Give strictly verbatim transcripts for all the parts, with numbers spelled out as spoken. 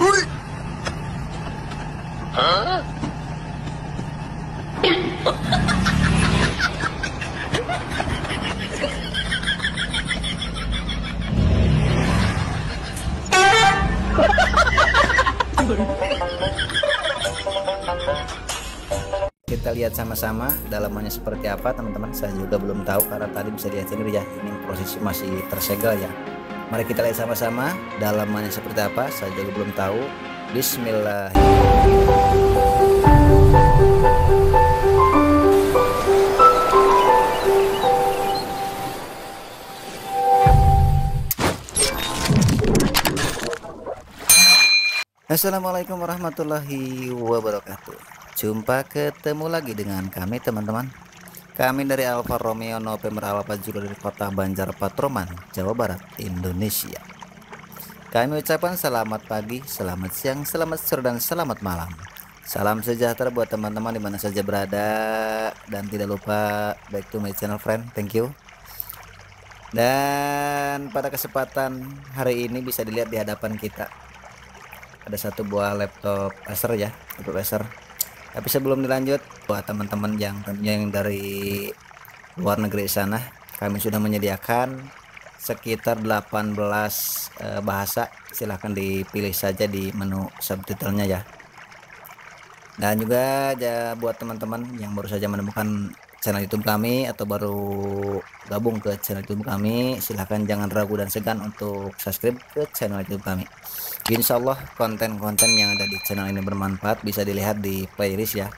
Huh? Kita lihat sama-sama dalamannya seperti apa, teman-teman. Saya juga belum tahu karena tadi bisa dilihat sendiri ya, ini proses masih tersegel ya. Mari kita lihat sama-sama dalamannya seperti apa. Saya juga belum tahu. Bismillahirrahmanirrahim. Assalamualaikum warahmatullahi wabarakatuh. Jumpa ketemu lagi dengan kami, teman-teman. Kami dari Alfa Romeo November Alfa Juru dari kota Banjar Patroman, Jawa Barat, Indonesia. Kami ucapkan selamat pagi, selamat siang, selamat sore, dan selamat malam. Salam sejahtera buat teman-teman dimana saja berada. Dan tidak lupa back to my channel, friend, thank you. Dan pada kesempatan hari ini bisa dilihat di hadapan kita ada satu buah laptop Acer ya, laptop Acer. Tapi sebelum dilanjut, buat teman-teman yang tentunya yang dari luar negeri sana, kami sudah menyediakan sekitar delapan belas eh, bahasa. Silahkan dipilih saja di menu subtitlenya ya. Dan juga ya, buat teman-teman yang baru saja menemukan channel YouTube kami atau baru gabung ke channel YouTube kami, silahkan jangan ragu dan segan untuk subscribe ke channel YouTube kami. Insya Allah konten-konten yang ada di channel ini bermanfaat, bisa dilihat di playlist ya,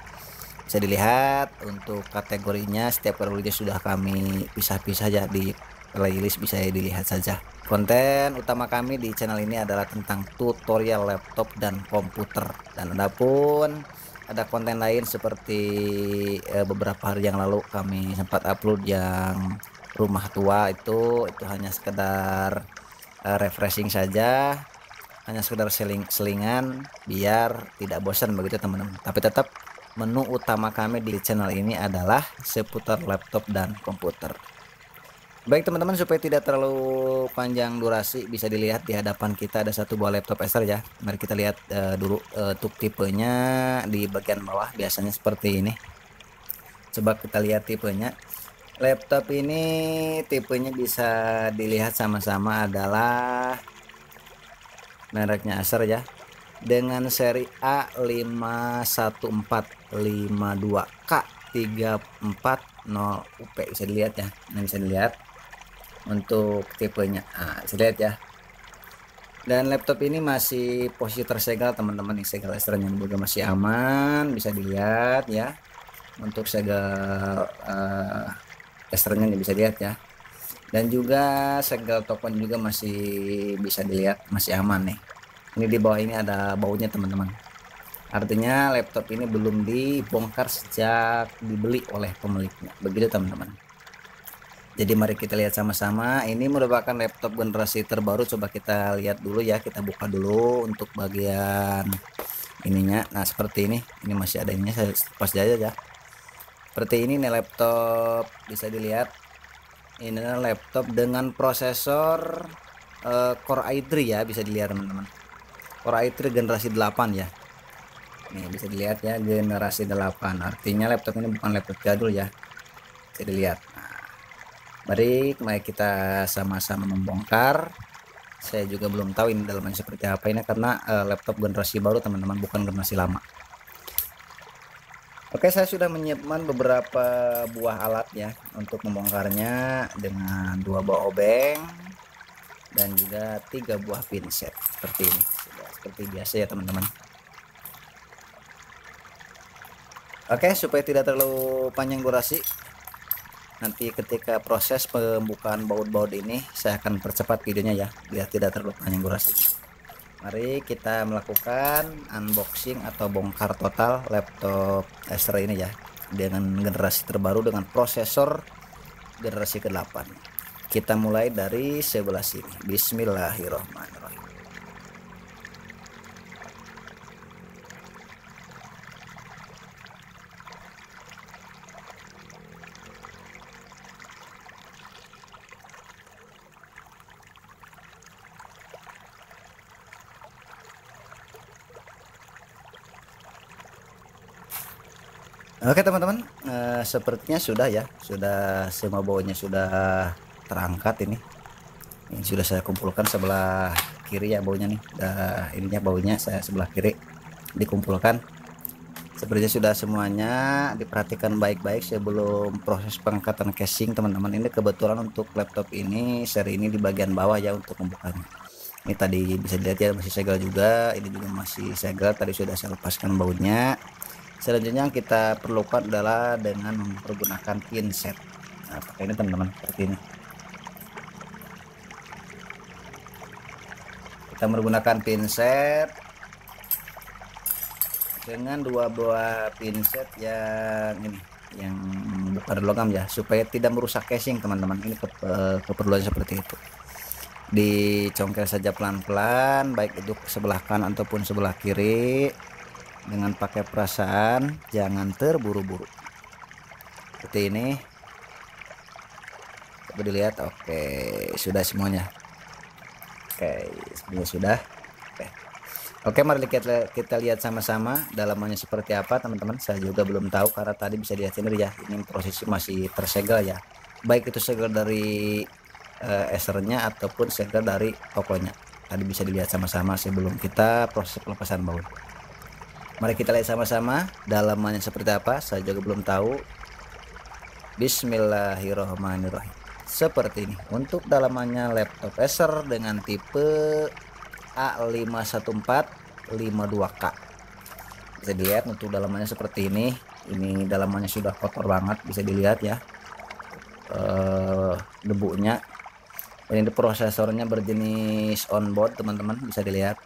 bisa dilihat untuk kategorinya. Setiap kategorinya sudah kami pisah-pisah ya di playlist, bisa dilihat saja. Konten utama kami di channel ini adalah tentang tutorial laptop dan komputer, dan adapun ada konten lain seperti eh, beberapa hari yang lalu kami sempat upload yang rumah tua. Itu itu hanya sekedar eh, refreshing saja, hanya sekedar seling selingan biar tidak bosan begitu, teman-teman. Tapi tetap menu utama kami di channel ini adalah seputar laptop dan komputer. Baik, teman-teman, supaya tidak terlalu panjang durasi, bisa dilihat di hadapan kita ada satu buah laptop Acer ya. Mari kita lihat uh, dulu uh, untuk tipenya di bagian bawah, biasanya seperti ini. Coba kita lihat tipenya. Laptop ini tipenya bisa dilihat sama-sama adalah mereknya Acer ya, dengan seri A lima satu empat lima dua K tiga empat nol U P. Bisa dilihat ya, nah, bisa dilihat untuk tipenya. Nah, bisa dilihat ya. Dan laptop ini masih posisi tersegal, teman-teman. Ini segel Acernya juga masih aman, bisa dilihat ya. Untuk segel uh, Acernya bisa dilihat ya. Dan juga segel token juga masih bisa dilihat, masih aman nih. Ini di bawah ini ada baunya, teman-teman. Artinya laptop ini belum dibongkar sejak dibeli oleh pemiliknya, begitu, teman-teman. Jadi mari kita lihat sama-sama. Ini merupakan laptop generasi terbaru. Coba kita lihat dulu ya, kita buka dulu untuk bagian ininya. Nah, seperti ini, ini masih ada ininya, saya lepas aja ya. Seperti ini nih laptop, bisa dilihat. Ini adalah laptop dengan prosesor uh, Core i tiga ya, bisa dilihat, teman-teman. Core i tiga generasi delapan ya. Nih, bisa dilihat ya, generasi delapan. Artinya laptop ini bukan laptop jadul ya, bisa dilihat. Nah, mari, mari kita sama-sama membongkar. Saya juga belum tahu ini dalamnya seperti apa ini, karena uh, laptop generasi baru, teman-teman, bukan generasi lama. Oke, saya sudah menyiapkan beberapa buah alat ya untuk membongkarnya, dengan dua buah obeng dan juga tiga buah pinset seperti ini. Sudah seperti biasa ya, teman-teman. Oke, supaya tidak terlalu panjang durasi, nanti ketika proses pembukaan baut-baut ini saya akan percepat videonya ya, biar tidak terlalu panjang durasi. Mari kita melakukan unboxing atau bongkar total laptop Acer ini ya, dengan generasi terbaru dengan prosesor generasi kedelapan. Kita mulai dari sebelah sini. Bismillahirrahmanirrahim. Oke teman-teman, uh, sepertinya sudah ya, sudah semua baunya sudah terangkat ini. Ini sudah saya kumpulkan sebelah kiri ya baunya nih. Dah ininya baunya saya sebelah kiri dikumpulkan. Sepertinya sudah semuanya diperhatikan baik-baik sebelum proses pengangkatan casing teman-teman. Ini kebetulan untuk laptop ini seri ini di bagian bawah ya untuk membukanya. Ini tadi bisa dilihat ya masih segel juga. Ini juga masih segel. Tadi sudah saya lepaskan baunya. Selanjutnya yang kita perlukan adalah dengan menggunakan pinset. Nah, pakai ini teman-teman seperti ini. Kita menggunakan pinset dengan dua buah pinset yang ini, yang bukan logam ya, supaya tidak merusak casing teman-teman. Ini ke, keperluan seperti itu. Dicongkel saja pelan-pelan, baik itu sebelah kanan ataupun sebelah kiri. Dengan pakai perasaan, jangan terburu-buru seperti ini. Coba dilihat, oke sudah semuanya. Oke semuanya sudah. Oke, oke mari kita, kita lihat sama-sama dalamannya seperti apa teman-teman. Saya juga belum tahu karena tadi bisa dilihat sendiri ya, ini prosesi masih tersegel ya, baik itu segel dari uh, Acernya ataupun segel dari tokonya. Tadi bisa dilihat sama-sama sebelum kita proses pelepasan baut. Mari kita lihat sama-sama dalamannya seperti apa. Saya juga belum tahu. Bismillahirrohmanirrohim. Seperti ini untuk dalamannya laptop Acer dengan tipe A lima satu empat lima dua K. Bisa dilihat untuk dalamannya seperti ini. Ini dalamannya sudah kotor banget, bisa dilihat ya uh, debunya. Ini prosesornya berjenis onboard teman-teman, bisa dilihat.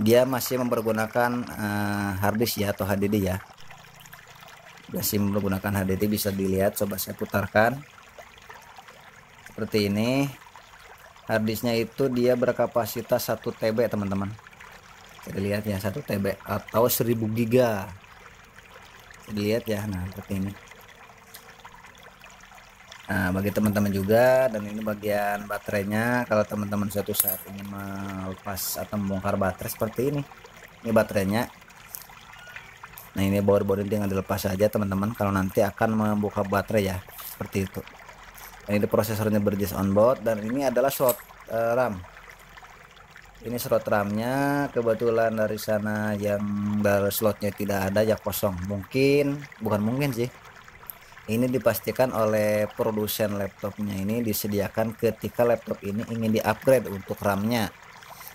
Dia masih mempergunakan uh, harddisk ya atau H D D ya, masih menggunakan H D D, bisa dilihat. Coba saya putarkan seperti ini. Harddisknya itu dia berkapasitas satu T B teman-teman, bisa dilihat ya, satu T B atau seribu giga, bisa dilihat ya. Nah seperti ini. Nah, bagi teman-teman juga, dan ini bagian baterainya. Kalau teman-teman suatu saat ingin melepas atau membongkar baterai seperti ini, ini baterainya. Nah ini baut-baut yang dilepas saja teman-teman, kalau nanti akan membuka baterai ya, seperti itu. Nah, ini prosesornya berjenis onboard, dan ini adalah slot uh, RAM. Ini slot RAM-nya kebetulan dari sana yang dari slotnya tidak ada ya, kosong. Mungkin bukan mungkin sih. Ini dipastikan oleh produsen laptopnya, ini disediakan ketika laptop ini ingin di-upgrade untuk RAM-nya.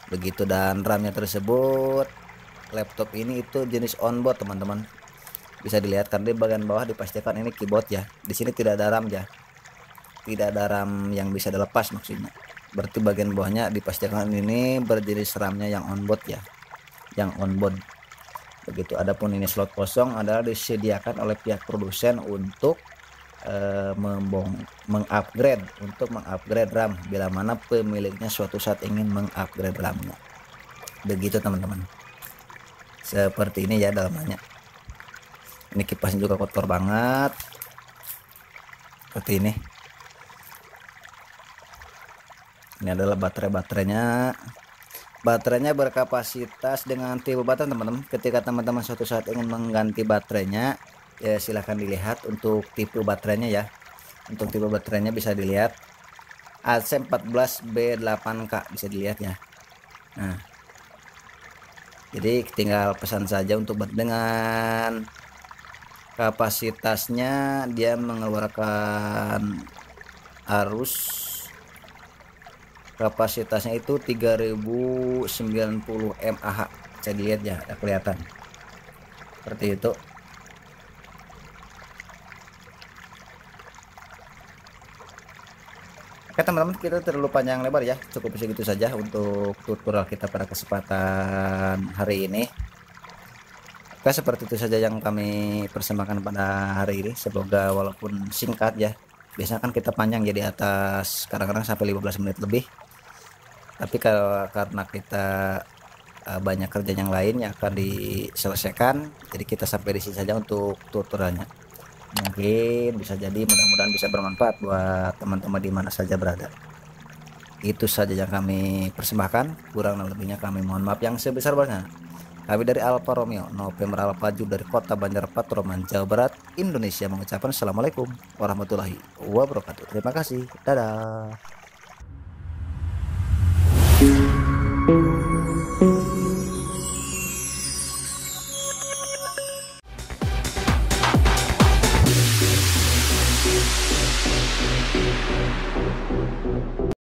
Begitu, dan RAM-nya tersebut laptop ini itu jenis onboard teman-teman. Bisa dilihat karena di bagian bawah dipastikan ini keyboard ya. Di sini tidak ada RAM ya. Tidak ada RAM yang bisa dilepas maksudnya. Berarti bagian bawahnya dipastikan ini berjenis RAM-nya yang onboard ya. Yang onboard. Begitu, adapun ini slot kosong adalah disediakan oleh pihak produsen untuk e, membong mengupgrade untuk mengupgrade RAM bila mana pemiliknya suatu saat ingin mengupgrade RAM-nya. Begitu teman-teman. Seperti ini ya dalamannya. Ini kipasnya juga kotor banget. Seperti ini. Ini adalah baterai-baterainya. Baterainya berkapasitas dengan tipe baterai teman-teman. Ketika teman-teman suatu saat ingin mengganti baterainya, ya silahkan dilihat untuk tipe baterainya ya. Untuk tipe baterainya bisa dilihat A C empat belas B delapan K, bisa dilihat ya. Nah, jadi tinggal pesan saja untuk dengan kapasitasnya dia mengeluarkan arus. Kapasitasnya itu tiga ribu sembilan puluh mAh. Bisa dilihat ya, kelihatan seperti itu. Oke teman-teman, kita terlalu panjang lebar ya, cukup segitu saja untuk tutorial kita pada kesempatan hari ini. Oke, seperti itu saja yang kami persembahkan pada hari ini. Semoga walaupun singkat ya, biasanya kan kita panjang ya, di atas kadang-kadang sampai lima belas menit lebih. Tapi kalau karena kita uh, banyak kerjaan yang lain yang akan diselesaikan, jadi kita sampai di sini saja untuk tutorialnya. Mungkin bisa jadi, mudah-mudahan bisa bermanfaat buat teman-teman di mana saja berada. Itu saja yang kami persembahkan, kurang lebihnya kami mohon maaf yang sebesar-besarnya. Kami dari Alfa Romeo November Alfa Jul dari kota Banjarpat, Roman, Jawa Barat, Indonesia mengucapkan Assalamualaikum warahmatullahi wabarakatuh. Terima kasih. Dadah.